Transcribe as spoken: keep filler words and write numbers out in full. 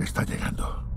Está llegando.